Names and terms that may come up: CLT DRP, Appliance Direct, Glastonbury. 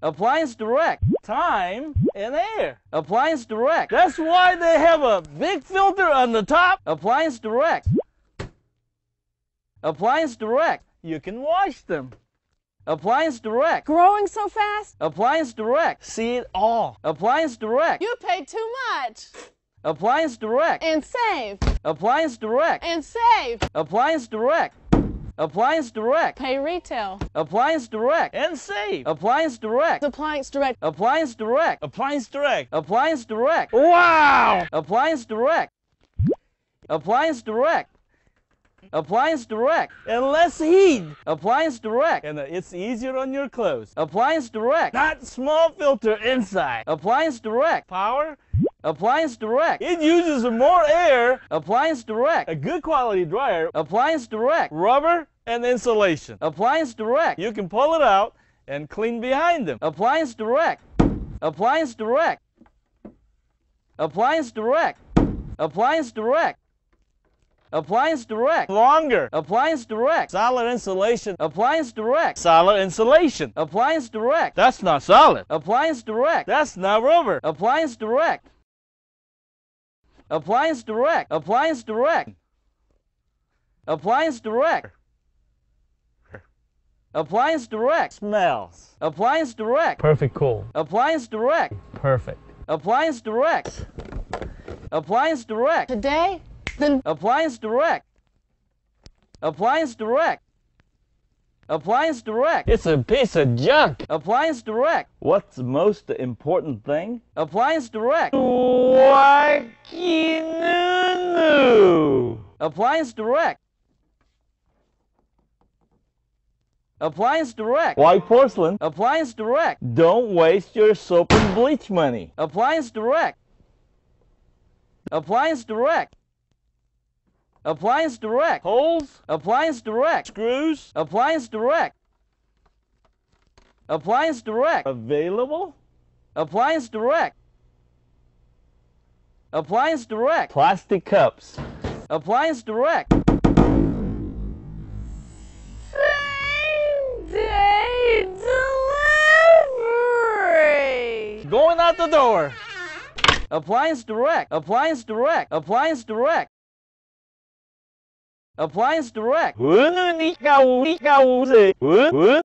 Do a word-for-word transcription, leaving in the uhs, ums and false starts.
Appliance Direct, time and air. Appliance Direct. That's why they have a big filter on the top. Appliance Direct. Appliance Direct. You can wash them. Appliance Direct. Growing so fast. Appliance Direct. See it all. Appliance Direct. You pay too much. Appliance Direct. And save. Appliance Direct. And save. Appliance Direct. Appliance Direct. Pay retail. Appliance Direct. And save. Appliance Direct. Appliance Direct. Appliance Direct. Appliance Direct. Appliance Direct. Wow! Appliance Direct. Appliance Direct. Appliance Direct. And less heat. Appliance Direct. And it's easier on your clothes. Appliance Direct. Not small filter inside. Appliance Direct. Power. Appliance Direct. It uses more air. Appliance Direct. A good quality dryer. Appliance Direct. Rubber and insulation. Appliance Direct. You can pull it out and clean behind them. Appliance Direct. Appliance Direct. Appliance Direct. Appliance Direct. Appliance Direct. Longer. Appliance Direct. Solid insulation. Appliance Direct. Solid insulation. Appliance Direct. That's not solid. Appliance Direct. That's not rubber. Appliance Direct. Appliance Direct. Appliance Direct. Appliance Direct. Appliance Direct. Smells. Appliance Direct. Perfect cool. Appliance Direct. Perfect. Appliance Direct. Appliance Direct. Today, then. Appliance Direct. Appliance Direct. Appliance Direct. It's a piece of junk. Appliance Direct. What's the most important thing? Appliance Direct. Wacky-noo-noo. Appliance Direct. Appliance Direct. White porcelain. Appliance Direct. Don't waste your soap and bleach money. Appliance Direct. Appliance Direct. Appliance Direct. Holes. Appliance Direct. Screws. Appliance Direct. Appliance Direct. Available. Appliance Direct. Appliance Direct. Plastic cups. Appliance Direct. Same-day delivery. Going out the door. Appliance Direct. Appliance Direct. Appliance Direct. Appliance Direct.